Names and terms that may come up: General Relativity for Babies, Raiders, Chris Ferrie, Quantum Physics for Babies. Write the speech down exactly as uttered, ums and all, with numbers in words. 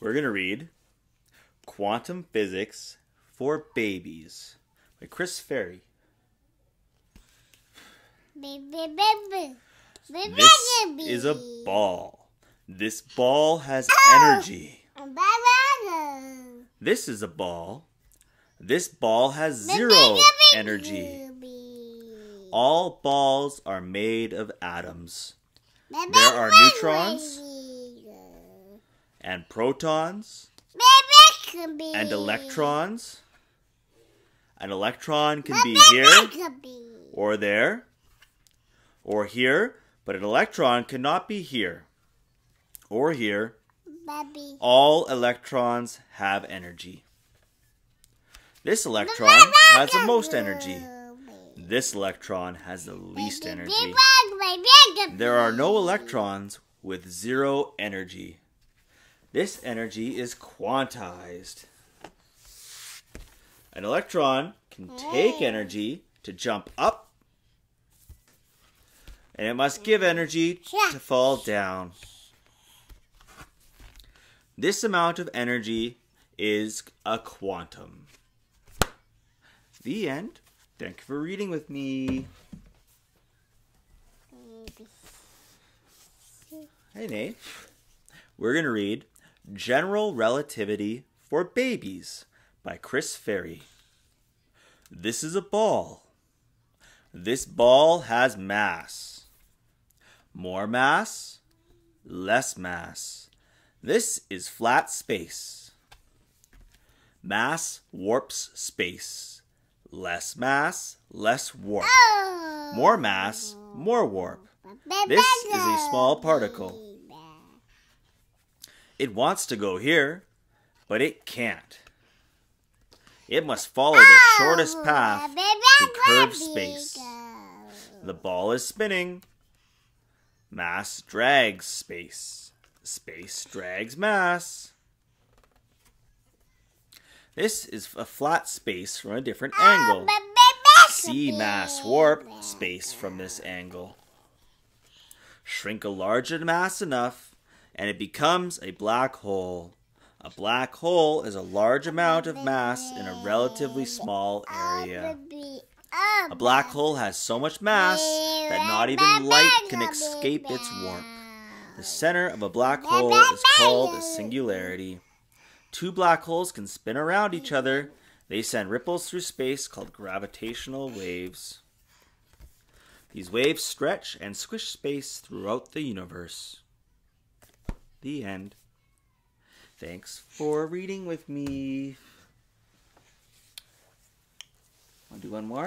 We're going to read Quantum Physics for Babies by Chris Ferrie. This is a ball. This ball has energy. This is a ball. This ball has zero energy. All balls are made of atoms. There are neutrons and protons and electrons. An electron can be here or there or here, but an electron cannot be here or here. All electrons have energy. This electron has the most energy. This electron has the least energy. There are no electrons with zero energy. This energy is quantized. An electron can take energy to jump up, and it must give energy to fall down. This amount of energy is a quantum. The end. Thank you for reading with me. Hey, Nate. We're going to read General Relativity for Babies by Chris Ferrie. This is a ball. This ball has mass. More mass, less mass. This is flat space. Mass warps space. Less mass, less warp. More mass, more warp. This is a small particle. It wants to go here, but it can't. It must follow the shortest path to curved space. The ball is spinning. Mass drags space. Space drags mass. This is a flat space from a different angle. See mass warp space from this angle. Shrink a large mass enough, and it becomes a black hole. A black hole is a large amount of mass in a relatively small area. A black hole has so much mass that not even light can escape its warp. The center of a black hole is called a singularity. Two black holes can spin around each other. They send ripples through space called gravitational waves. These waves stretch and squish space throughout the universe. The end. Thanks for reading with me. Want to do one more?